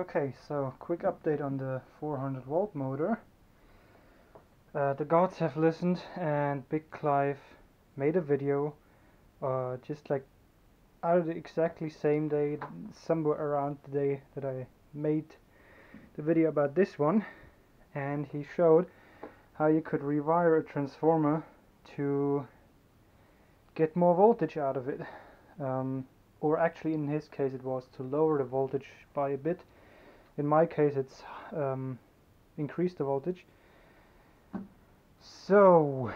Okay, so quick update on the 400 volt motor. The gods have listened, and Big Clive made a video just like out of the exactly same day, somewhere around the day that I made the video about this one, and he showed how you could rewire a transformer to get more voltage out of it, or actually in his case it was to lower the voltage by a bit. In my case it's increased the voltage. So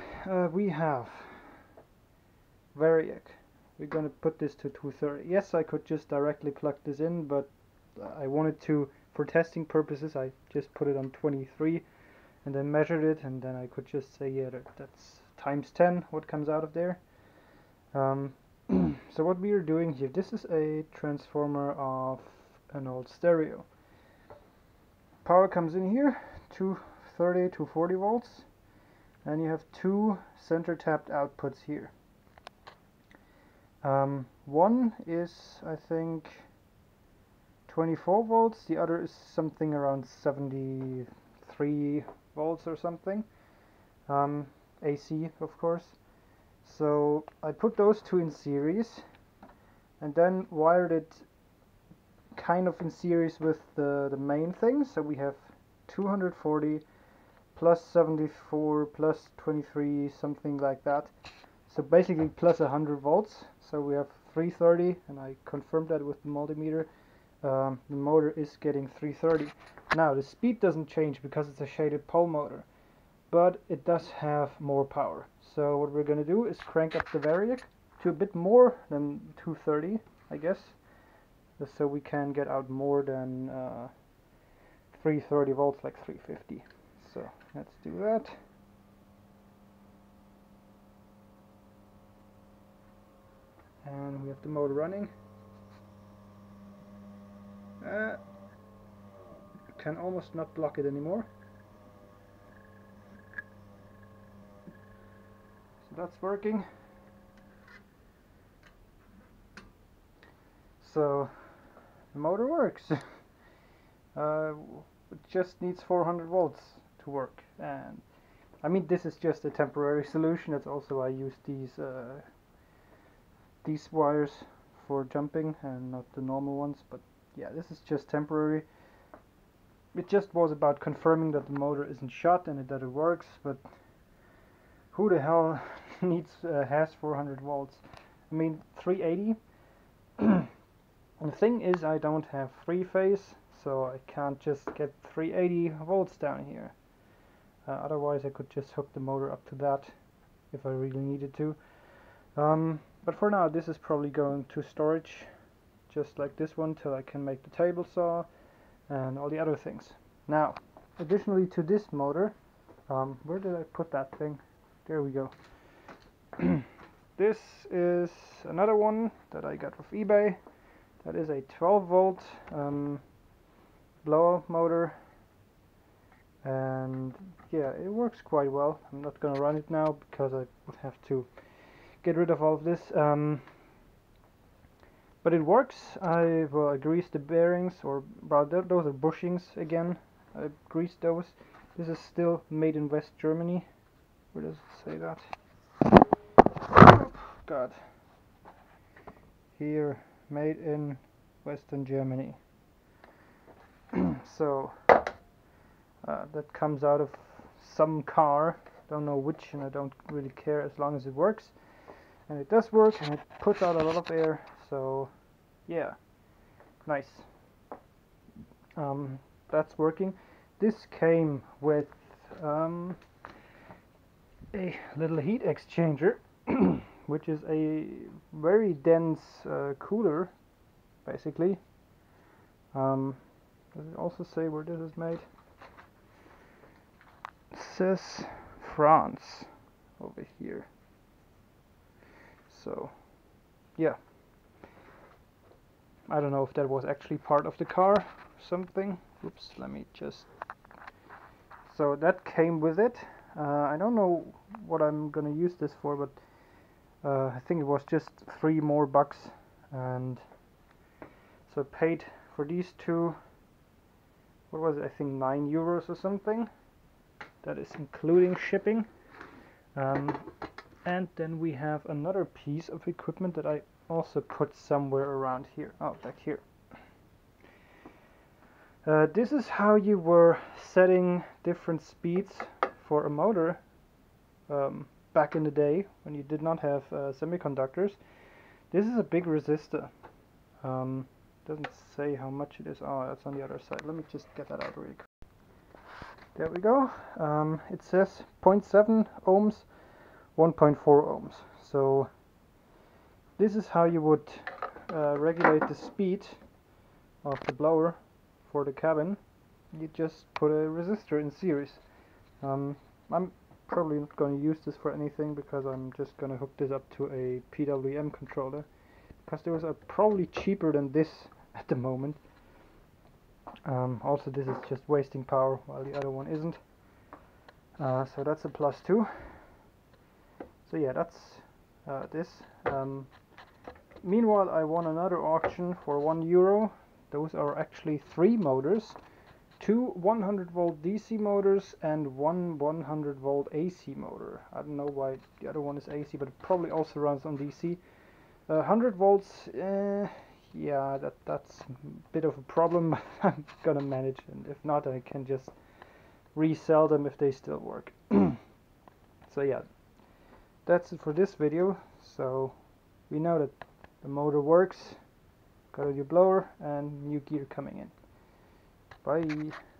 we have variac. We're going to put this to 230. Yes, I could just directly plug this in, but I wanted to, for testing purposes, I just put it on 23 and then measured it, and then I could just say, yeah, that's times 10 what comes out of there. So what we are doing here, this is a transformer of an old stereo. Power comes in here, 230 to 240 volts, and you have two center tapped outputs here. One is, I think, 24 volts, the other is something around 73 volts or something, AC of course. So I put those two in series and then wired it kind of in series with the main thing. So we have 240 plus 74 plus 23, something like that. So basically plus 100 volts. So we have 330, and I confirmed that with the multimeter. The motor is getting 330. Now the speed doesn't change because it's a shaded pole motor, but it does have more power. So what we're going to do is crank up the variac to a bit more than 230, I guess, so we can get out more than 330 volts, like 350. So let's do that. And we have the motor running. Can almost not block it anymore. That's working. So the motor works. It just needs 400 volts to work, and I mean this is just a temporary solution. That's also why I use these wires for jumping and not the normal ones, but yeah, this is just temporary. It just was about confirming that the motor isn't shot and that it works, but who the hell needs has 400 volts? I mean 380. The thing is, I don't have three phase, so I can't just get 380 volts down here. Otherwise I could just hook the motor up to that if I really needed to. But for now this is probably going to storage, just like this one, till I can make the table saw and all the other things. Now additionally to this motor, where did I put that thing? There we go. This is another one that I got with eBay. That is a 12 volt blower motor, and yeah, it works quite well. I'm not gonna run it now because I would have to get rid of all of this, but it works. I've greased the bearings, or rather those are bushings again. I greased those. This is still made in West Germany. Where does it say that? Oh, God. Here, made in Western Germany. So that comes out of some car. Don't know which, and I don't really care as long as it works. And it does work, and it puts out a lot of air. So yeah, nice. That's working. This came with a little heat exchanger, which is a very dense cooler, basically. Does it also say where this is made? It says France over here. So yeah, I don't know if that was actually part of the car or something. Oops, let me just... So that came with it. I don't know what I'm gonna use this for, but I think it was just $3 more, and so I paid for these two what was it, I think €9 or something. That is including shipping. And then we have another piece of equipment that I also put somewhere around here. Oh, back here. This is how you were setting different speeds for a motor back in the day when you did not have semiconductors. This is a big resistor. Doesn't say how much it is. Oh, that's on the other side. Let me just get that out really quick. There we go. It says 0.7 ohms, 1.4 ohms. So this is how you would regulate the speed of the blower for the cabin. You just put a resistor in series. I'm probably not going to use this for anything because I'm just going to hook this up to a PWM controller, because those are probably cheaper than this at the moment. Also, this is just wasting power while the other one isn't. So that's a +2. So yeah, that's this. Meanwhile, I won another auction for €1. Those are actually 3 motors, 2 100-volt DC motors and 1 100-volt AC motor. I don't know why the other one is AC, but it probably also runs on DC. 100 volts, yeah, that's a bit of a problem. I'm gonna manage, and if not, I can just resell them if they still work. So yeah, that's it for this video. So we know that the motor works. Got a new blower and new gear coming in. Bye.